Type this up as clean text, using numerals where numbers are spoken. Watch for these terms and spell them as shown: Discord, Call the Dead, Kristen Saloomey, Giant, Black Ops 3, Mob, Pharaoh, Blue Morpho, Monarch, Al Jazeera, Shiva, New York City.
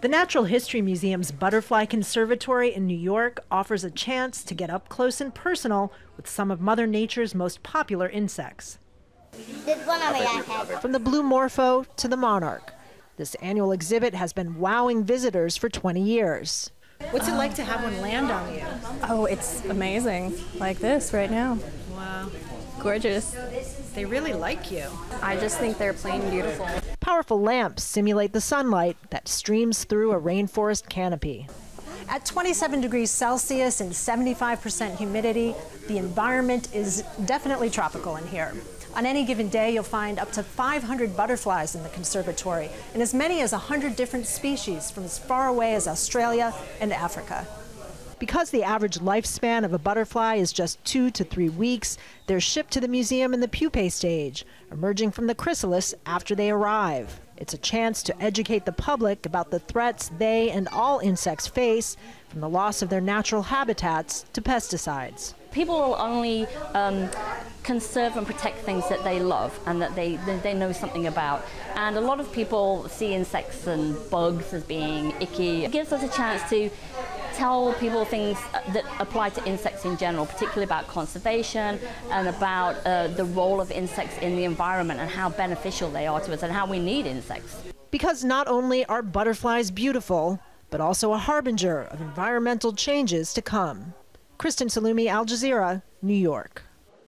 The Natural History Museum's Butterfly Conservatory in New York offers a chance to get up close and personal with some of Mother Nature's most popular insects. There's one over your head. From the blue morpho to the monarch, this annual exhibit has been wowing visitors for 20 years. What's it like to have one land on you? Oh, it's amazing. Like this right now. Wow. Gorgeous. They really like you. I just think they're plain beautiful. Powerful lamps simulate the sunlight that streams through a rainforest canopy. At 27 degrees Celsius and 75% humidity, the environment is definitely tropical in here. On any given day, you'll find up to 500 butterflies in the conservatory and as many as 100 different species from as far away as Australia and Africa. Because the average lifespan of a butterfly is just 2 to 3 weeks, they're shipped to the museum in the pupae stage, emerging from the chrysalis after they arrive. It's a chance to educate the public about the threats they and all insects face, from the loss of their natural habitats to pesticides. People will only conserve and protect things that they love and that they know something about. And a lot of people see insects and bugs as being icky. It gives us a chance to tell people things that apply to insects in general, particularly about conservation and about the role of insects in the environment and how beneficial they are to us and how we need insects. Because not only are butterflies beautiful, but also a harbinger of environmental changes to come. Kristen Saloomey, Al Jazeera, New York.